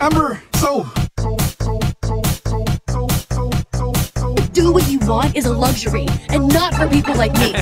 Ember, do what you want is a luxury, and not for people like me.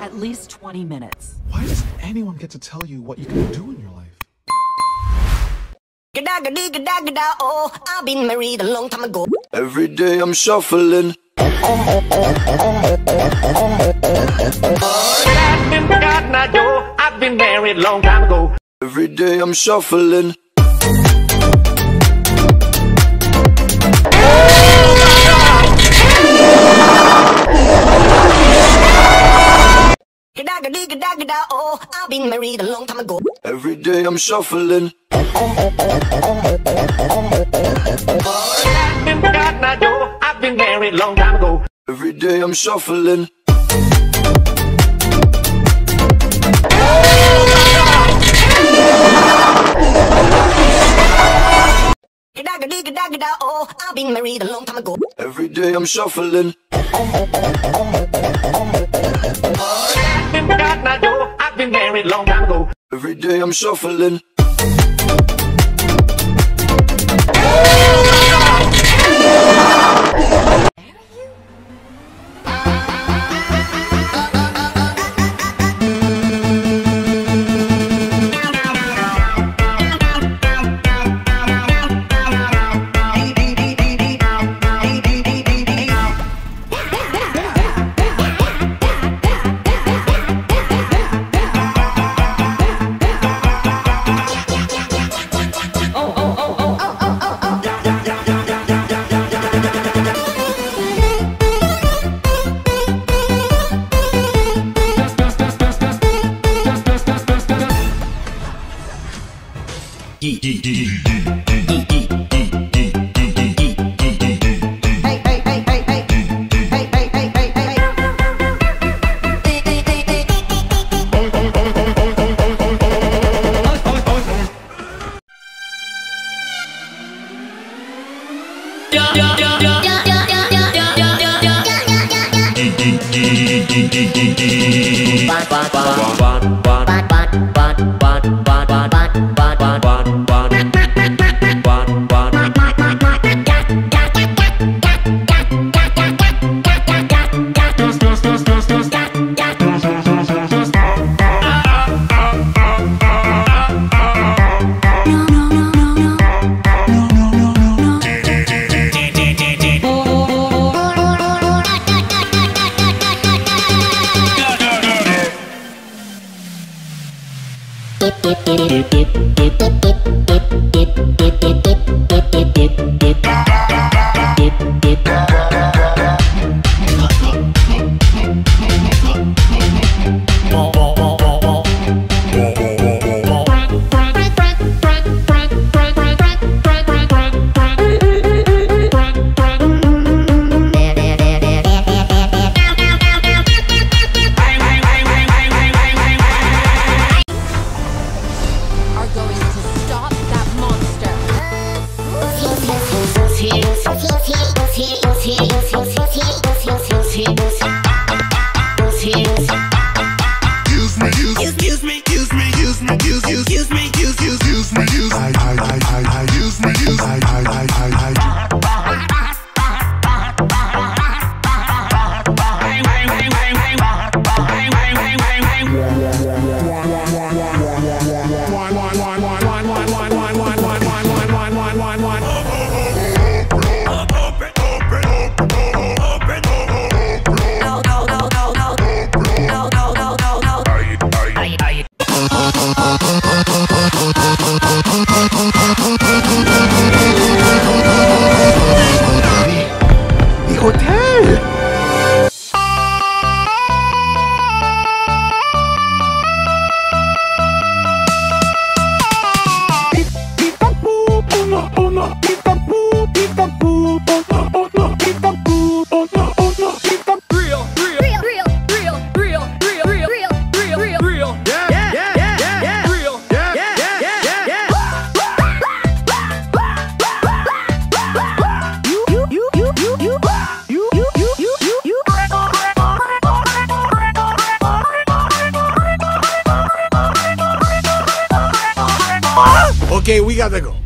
At least 20 minutes. Why does anyone get to tell you what you can do in your life? Gegagedigedagedago, I've been married a long time ago. Every day I'm shuffling. I've been married a long time ago. Every day I'm shuffling. Oh, I've been married a long time ago. Every day I'm shuffling. I've been married a long time ago. Every day I'm shuffling. Oh, I've been married a long time ago. Every day I'm shuffling. I've been married long time ago. Every day I'm shuffling. Going hotel! Okay, we gotta go.